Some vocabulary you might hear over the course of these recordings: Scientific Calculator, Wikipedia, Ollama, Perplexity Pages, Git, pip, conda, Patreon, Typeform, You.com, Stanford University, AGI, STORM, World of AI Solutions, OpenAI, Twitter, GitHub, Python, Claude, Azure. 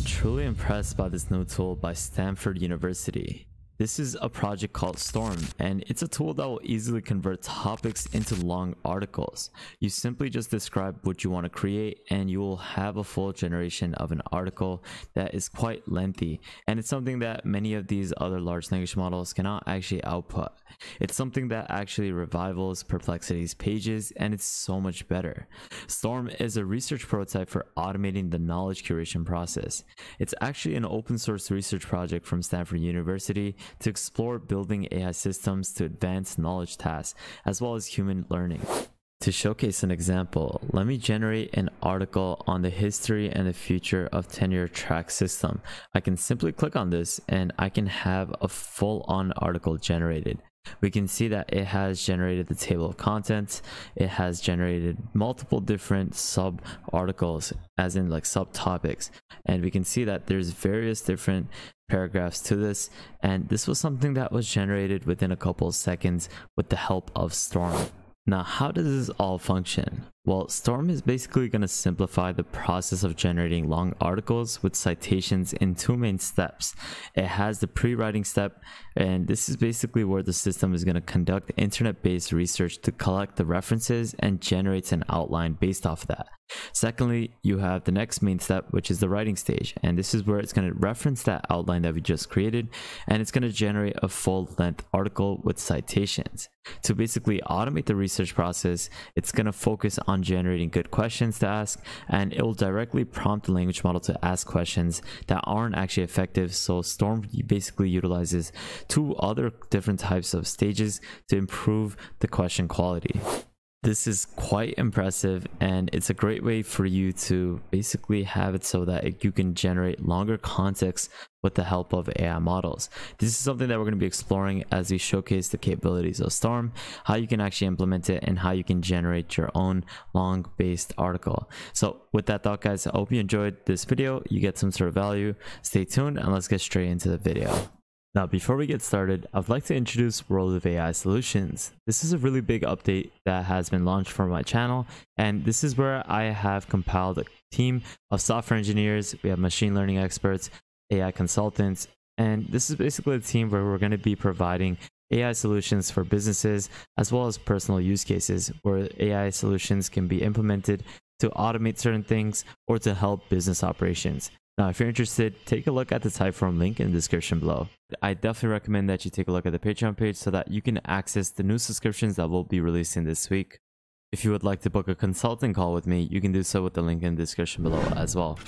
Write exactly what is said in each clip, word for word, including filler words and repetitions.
I'm truly impressed by this new tool by Stanford University. This is a project called STORM, and it's a tool that will easily convert topics into long articles. You simply just describe what you want to create, and you will have a full generation of an article that is quite lengthy. And it's something that many of these other large language models cannot actually output. It's something that actually revivals Perplexity's pages, and it's so much better. STORM is a research prototype for automating the knowledge curation process. It's actually an open source research project from Stanford University to explore building A I systems to advance knowledge tasks, as well as human learning. To showcase an example, let me generate an article on the history and the future of tenure track system. I can simply click on this and I can have a full-on article generated. We can see that it has generated the table of contents. It has generated multiple different sub articles, as in like subtopics. And we can see that there's various different paragraphs to this, and this was something that was generated within a couple of seconds with the help of STORM. Now, how does this all function? Well, STORM is basically going to simplify the process of generating long articles with citations in two main steps. It has the pre-writing step, and this is basically where the system is going to conduct internet-based research to collect the references and generates an outline based off of that. Secondly, you have the next main step, which is the writing stage, and this is where it's going to reference that outline that we just created, and it's going to generate a full-length article with citations. To basically automate the research process, it's going to focus on on generating good questions to ask, and it will directly prompt the language model to ask questions that aren't actually effective. So STORM basically utilizes two other different types of stages to improve the question quality. This is quite impressive, and it's a great way for you to basically have it so that you can generate longer contexts with the help of A I models. This is something that we're going to be exploring as we showcase the capabilities of STORM, how you can actually implement it, and how you can generate your own long-based article. So with that thought, guys, I hope you enjoyed this video. You get some sort of value. Stay tuned, and let's get straight into the video. Now, before we get started, I'd like to introduce World of A I Solutions. This is a really big update that has been launched for my channel, and this is where I have compiled a team of software engineers. We have machine learning experts, A I consultants, and this is basically a team where we're going to be providing A I solutions for businesses as well as personal use cases, where A I solutions can be implemented to automate certain things or to help business operations. Now, if you're interested, take a look at the Typeform link in the description below. I definitely recommend that you take a look at the Patreon page so that you can access the new subscriptions that we'll be releasing this week. If you would like to book a consulting call with me, you can do so with the link in the description below as well.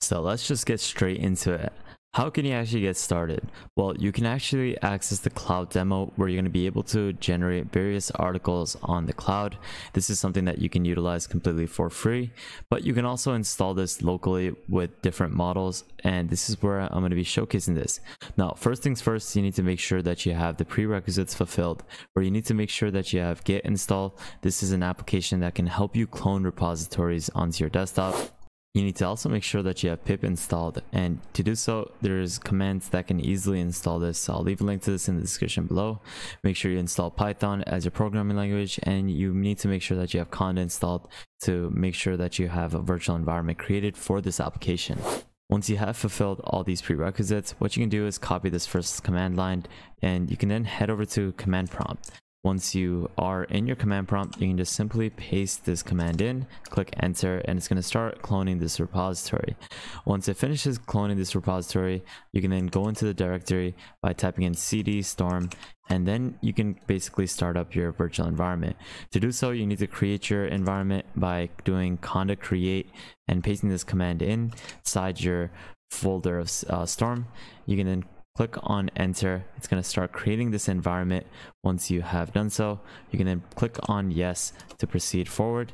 So let's just get straight into it. How can you actually get started? Well, you can actually access the cloud demo where you're going to be able to generate various articles on the cloud. This is something that you can utilize completely for free, but you can also install this locally with different models. And this is where I'm going to be showcasing this. Now, first things first, you need to make sure that you have the prerequisites fulfilled, where you need to make sure that you have Git installed. This is an application that can help you clone repositories onto your desktop. You need to also make sure that you have pip installed, and to do so, there's commands that can easily install this. So I'll leave a link to this in the description below. Make sure you install Python as your programming language, and you need to make sure that you have conda installed to make sure that you have a virtual environment created for this application. Once you have fulfilled all these prerequisites, what you can do is copy this first command line, and you can then head over to command prompt. Once you are in your command prompt, you can just simply paste this command in, click enter, and it's going to start cloning this repository. Once it finishes cloning this repository, you can then go into the directory by typing in cd storm, and then you can basically start up your virtual environment. To do so, you need to create your environment by doing conda create and pasting this command in inside your folder of uh, storm. You can then click on enter. It's going to start creating this environment. Once you have done so, you can then click on yes to proceed forward.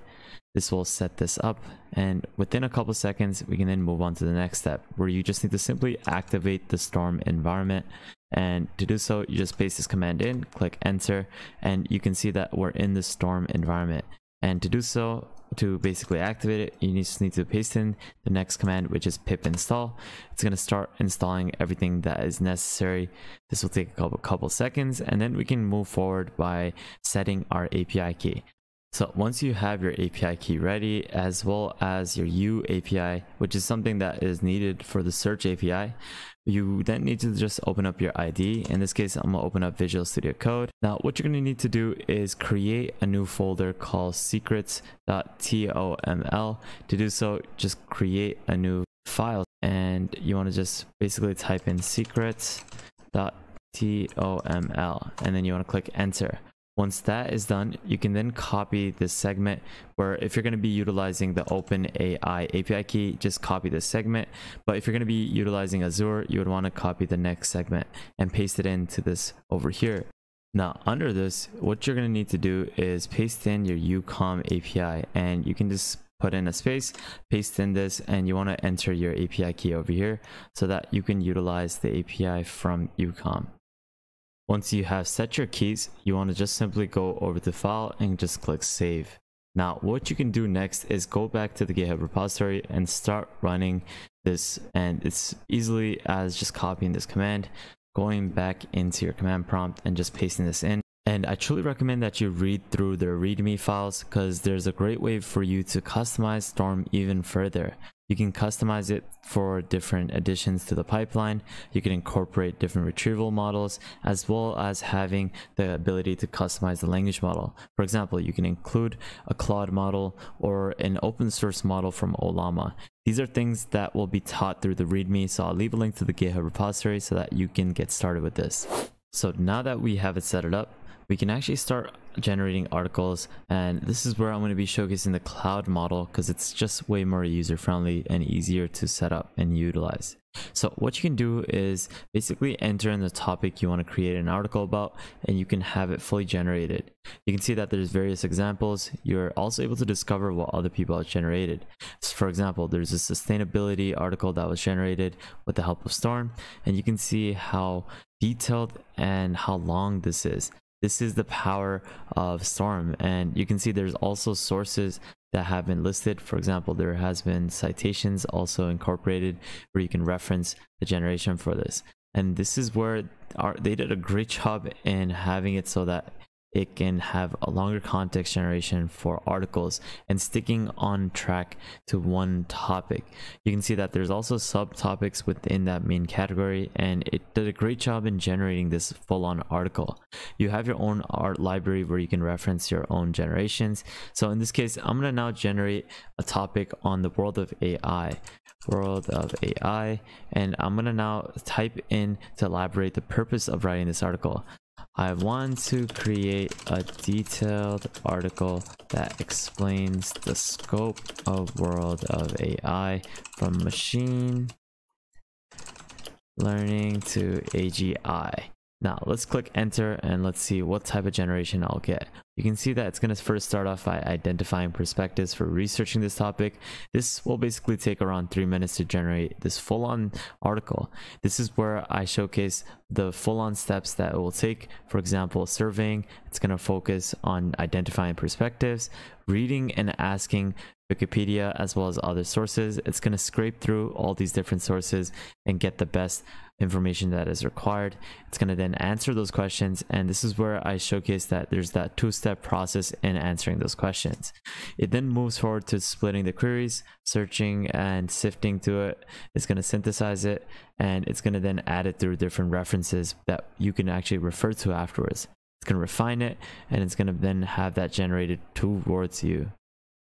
This will set this up, and within a couple seconds, we can then move on to the next step, where you just need to simply activate the storm environment. And to do so, you just paste this command in, click enter, and you can see that we're in the storm environment. And to do so, to basically activate it, you just need to paste in the next command, which is pip install. It's going to start installing everything that is necessary. This will take a couple, couple seconds, and then we can move forward by setting our A P I key. So once you have your A P I key ready, as well as your You A P I, which is something that is needed for the search A P I, you then need to just open up your I D. In this case, I'm gonna open up Visual Studio Code. Now, what you're gonna need to do is create a new folder called secrets dot toml. To do so, just create a new file, and you wanna just basically type in secrets dot toml, and then you wanna click enter. Once that is done, you can then copy this segment, where if you're going to be utilizing the OpenAI A P I key, just copy this segment. But if you're going to be utilizing Azure, you would want to copy the next segment and paste it into this over here. Now, under this, what you're going to need to do is paste in your You dot com A P I, and you can just put in a space, paste in this, and you want to enter your A P I key over here so that you can utilize the A P I from You dot com. Once you have set your keys, you want to just simply go over to file and just click save. Now, what you can do next is go back to the GitHub repository and start running this, and it's easily as just copying this command, going back into your command prompt and just pasting this in. And I truly recommend that you read through their README files, because there's a great way for you to customize STORM even further. You can customize it for different additions to the pipeline. You can incorporate different retrieval models, as well as having the ability to customize the language model. For example, you can include a Claude model or an open source model from Ollama. These are things that will be taught through the README, so I'll leave a link to the GitHub repository so that you can get started with this. So now that we have it set it up, we can actually start generating articles, and this is where I'm going to be showcasing the Claude model, because it's just way more user friendly and easier to set up and utilize. So what you can do is basically enter in the topic you want to create an article about, and you can have it fully generated. You can see that there's various examples. You're also able to discover what other people have generated. So for example, there's a sustainability article that was generated with the help of STORM, and you can see how detailed and how long this is. This is the power of STORM, and you can see there's also sources that have been listed. For example, there has been citations also incorporated where you can reference the generation for this. And this is where our, they did a great job in having it so that it can have a longer context generation for articles and sticking on track to one topic. You can see that there's also subtopics within that main category, and it did a great job in generating this full-on article. You have your own art library where you can reference your own generations. So in this case, I'm gonna now generate a topic on the world of A I. World of A I, and I'm gonna now type in to elaborate the purpose of writing this article. I want to create a detailed article that explains the scope of world of A I, from machine learning to A G I. Now let's click enter and let's see what type of generation I'll get. You can see that it's going to first start off by identifying perspectives for researching this topic. This will basically take around three minutes to generate this full-on article. This is where I showcase the full-on steps that it will take. For example, surveying, it's going to focus on identifying perspectives, reading and asking Wikipedia as well as other sources. It's going to scrape through all these different sources and get the best information that is required. It's going to then answer those questions, and this is where I showcase that there's that two-step process in answering those questions. It then moves forward to splitting the queries, searching and sifting to it. It's going to synthesize it, and it's going to then add it through different references that you can actually refer to afterwards. It's going to refine it, and it's going to then have that generated towards you.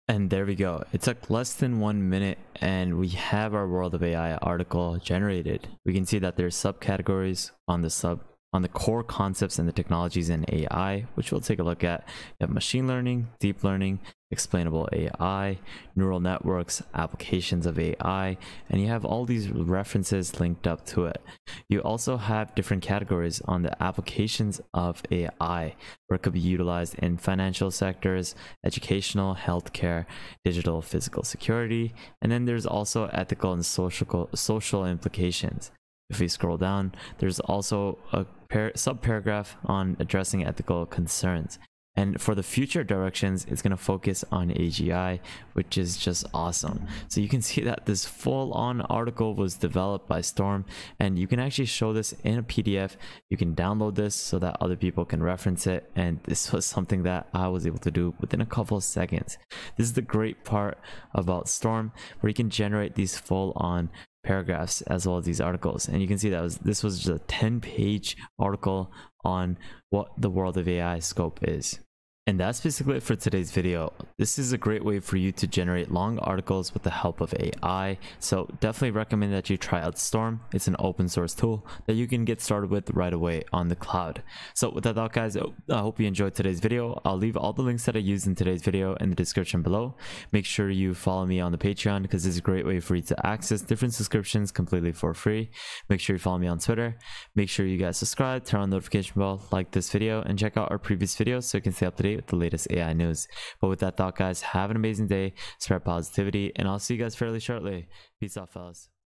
And there we go. It took less than one minute and we have our World of A I article generated. We can see that there's subcategories on the sub on the core concepts and the technologies in A I, which we'll take a look at. You have machine learning, deep learning, explainable A I, neural networks, applications of A I, and you have all these references linked up to it. You also have different categories on the applications of A I, where it could be utilized in financial sectors, educational, healthcare, digital, physical security, and then there's also ethical and social, social implications. If we scroll down, there's also a par- subparagraph on addressing ethical concerns. And for the future directions, it's going to focus on A G I, which is just awesome. So you can see that this full-on article was developed by Storm, and you can actually show this in a P D F. You can download this so that other people can reference it, and this was something that I was able to do within a couple of seconds. This is the great part about Storm, where you can generate these full-on paragraphs as well as these articles. And you can see that was this was just a ten page article on what the World of A I scope is. And that's basically it for today's video. This is a great way for you to generate long articles with the help of A I. So definitely recommend that you try out Storm. It's an open source tool that you can get started with right away on the cloud. So with that thought, guys, I hope you enjoyed today's video. I'll leave all the links that I used in today's video in the description below. Make sure you follow me on the Patreon, because it's a great way for you to access different subscriptions completely for free. Make sure you follow me on Twitter. Make sure you guys subscribe, turn on the notification bell, like this video, and check out our previous videos so you can stay up to date with the latest A I news. But with that thought, guys, have an amazing day, spread positivity, and I'll see you guys fairly shortly. Peace out, fellas.